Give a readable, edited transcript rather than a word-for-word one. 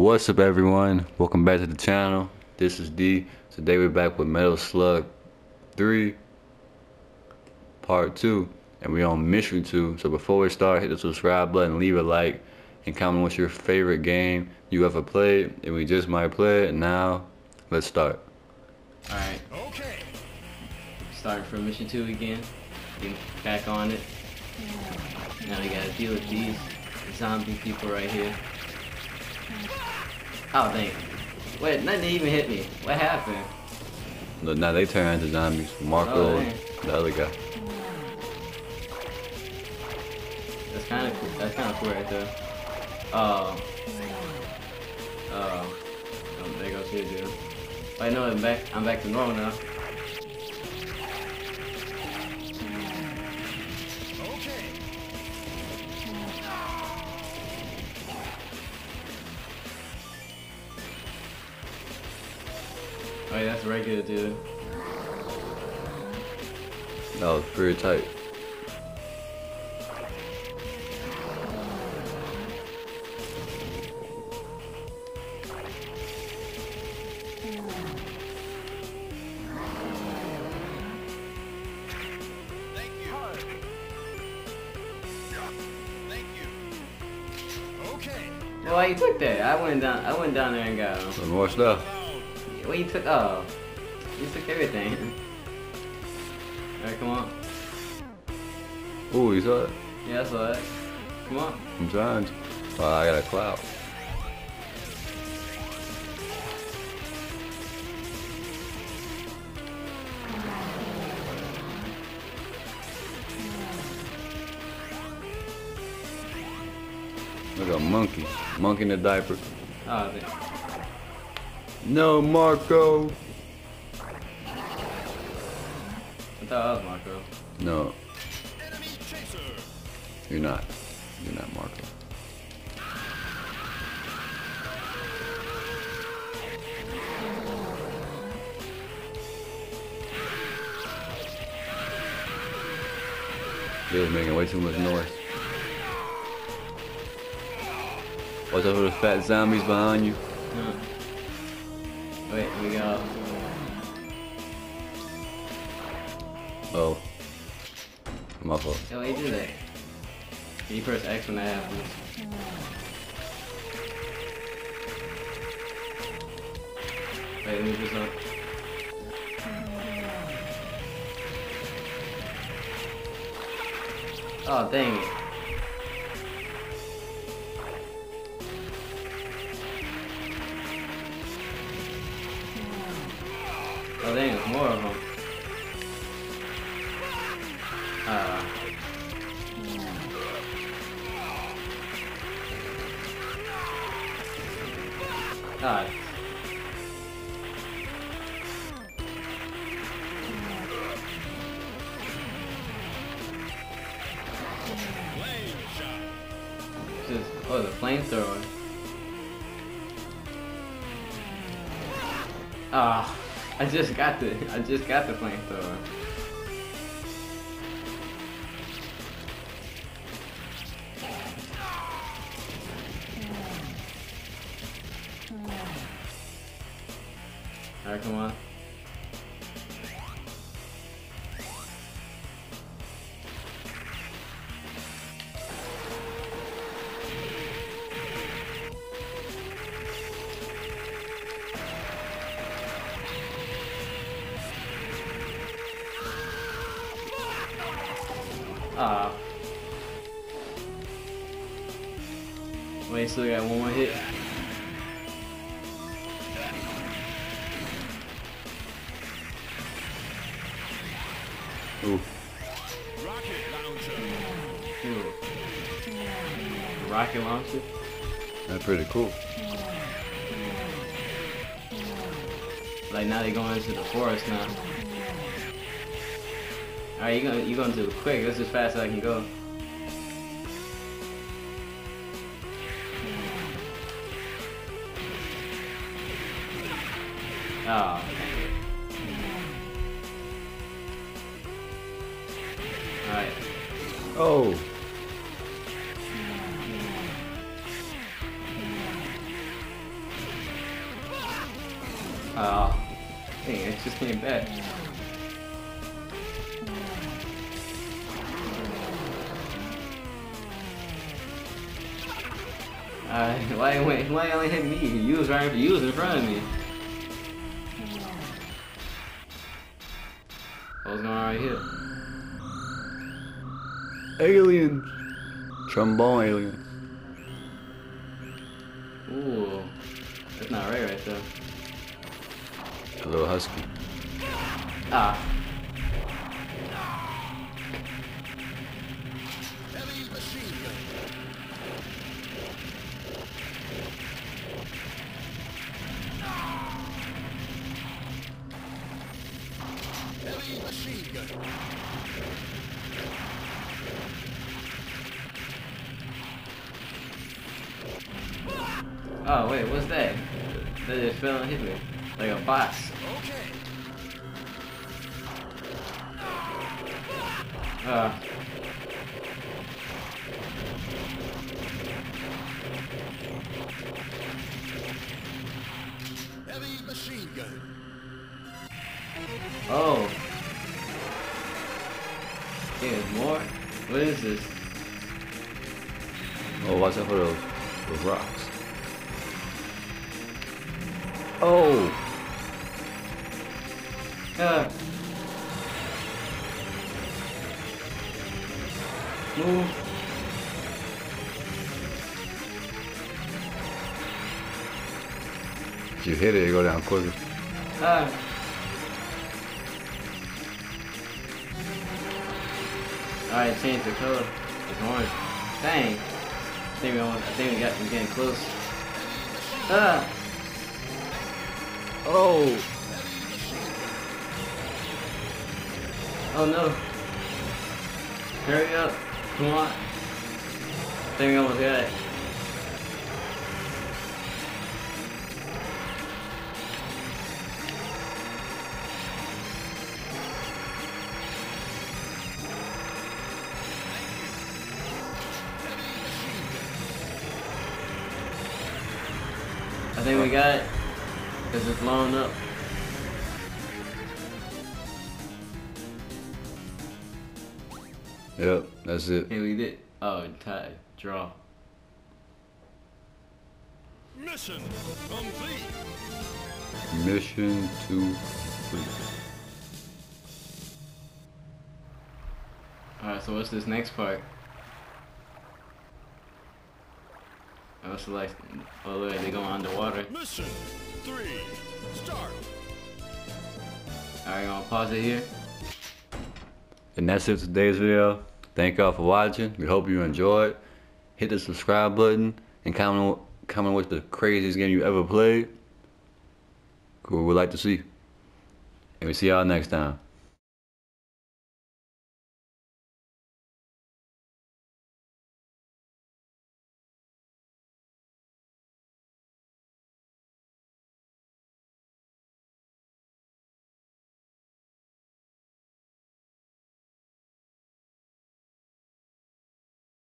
What's up, everyone? Welcome back to the channel. This is D. Today we're back with Metal Slug 3 Part 2, and we're on Mystery 2. So before we start, hit the subscribe button, leave a like, and comment what's your favorite game you ever played, and we just might play it. Now, let's start. Alright. Okay. Starting from Mission 2 again. Getting back on it. Now we gotta deal with these zombie people right here. Oh, dang. Wait, nothing even hit me. What happened? Look, now they turn into zombies. Marco and the other guy. That's kind of cool. That's kind of cool right there. Oh. Oh. There goes here, dude. Wait, no, I'm back to normal now. Oh yeah, that's regular, dude. That was pretty tight. Thank you. Okay. Well, you took that. I went down there and got him. More stuff. Well, you took, oh, you took everything. Alright, come on. Ooh, you saw it? Yeah, I saw it. Come on. I'm trying. Oh, I got a cloud. Look at a monkey. Monkey in a diaper. Oh, thanks. No, Marco! I thought I was Marco. No. Enemy chaser. You're not. You're not Marco. They're making way too much noise. Watch out for the fat zombies behind you. Yeah. Wait, we got... Oh. My fault. Yo, you do that. You press X when that happens. Wait, let me do something. Oh, dang it. Oh, dang, there's more of them. God. Just, oh, the flamethrower. Ah. I just got the flamethrower. Alright, come on. Wait, still got one more hit. Ooh. Rocket launcher. Ooh. Rocket launcher? That's pretty cool. Like now they're going into the forest now. Alright, you're gonna do it quick. That's as fast as I can go. Oh, alright. Oh. this game back. Why only hit me? You was right, you was in front of me. What's going on right here? Alien. Trombone alien. Ooh. That's not right right there. A little husky. Ah. Oh wait, what's that? That just fell and hit me. Like a box. Heavy machine gun. Oh. Yeah, there's more? What is this? Oh, watch out for those rocks. Oh! Move! If you hit it, you go down quicker. Alright, change the color. It's orange. Dang! I think we getting close. Oh! Oh no! Hurry up! Come on! I think we almost got it. I think we got it. Cause it's blown up. Yep, that's it. Hey, we did. Oh, tie, draw. Mission complete. Mission to complete. Alright, so what's this next part? Oh, it's like, oh look, they're going underwater. Mission. 3, start. Alright, gonna pause it here. And that's it for today's video. Thank y'all for watching. We hope you enjoyed. Hit the subscribe button and comment what's the craziest game you ever played. Cool, we'd like to see. And we see y'all next time.